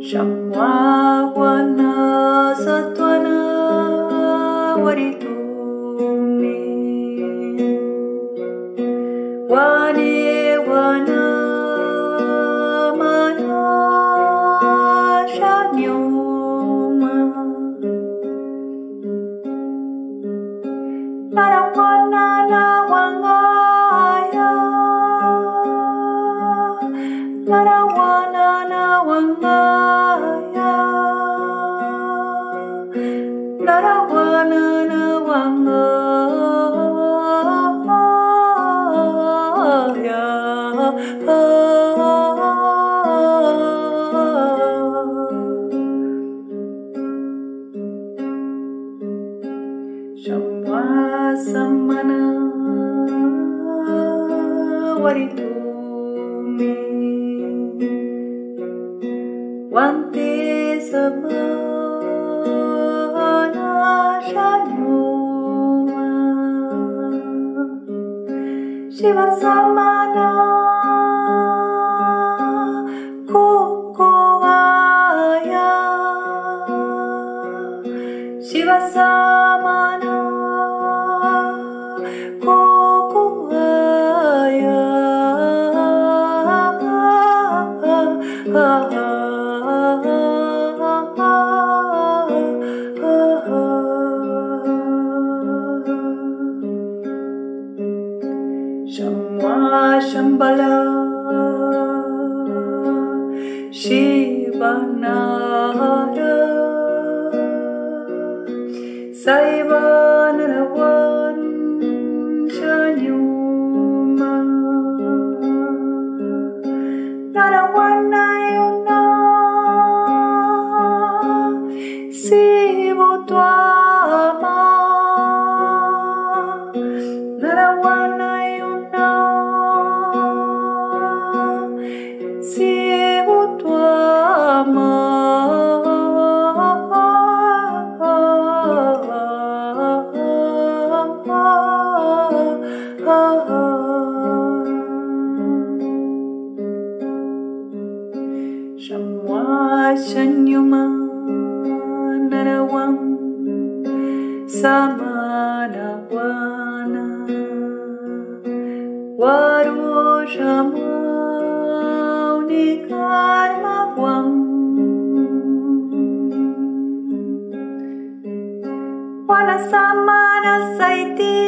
شموع والناس توانا وريتومي واني وانا مانا شانيوما ناراوانا ناوانا يا ناراوانا ناوانا Shamwa samana waritumi wante sabana shanuma shiva samana Shiva samana kokuaya Shambhala Shambhala Shivanara Saivan Ravan Shanyuma Narawana Yuna Sivotwama Narawana Yuna Sivotwama Shamwa Shanyuma Narawam Samanawana Warushamau Nikarmawam Wala Samana Saiti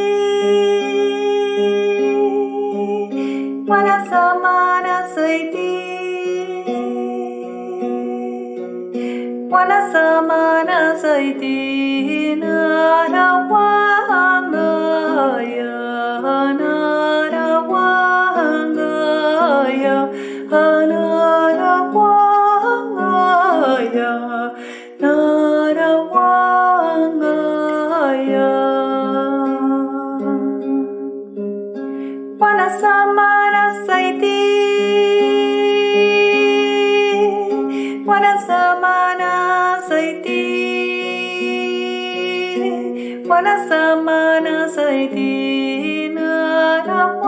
Wala Samana Saiti Wala samana saiti narawanga ya narawanga ya Wala samana saiti Wala samana saiti wala samana saiti na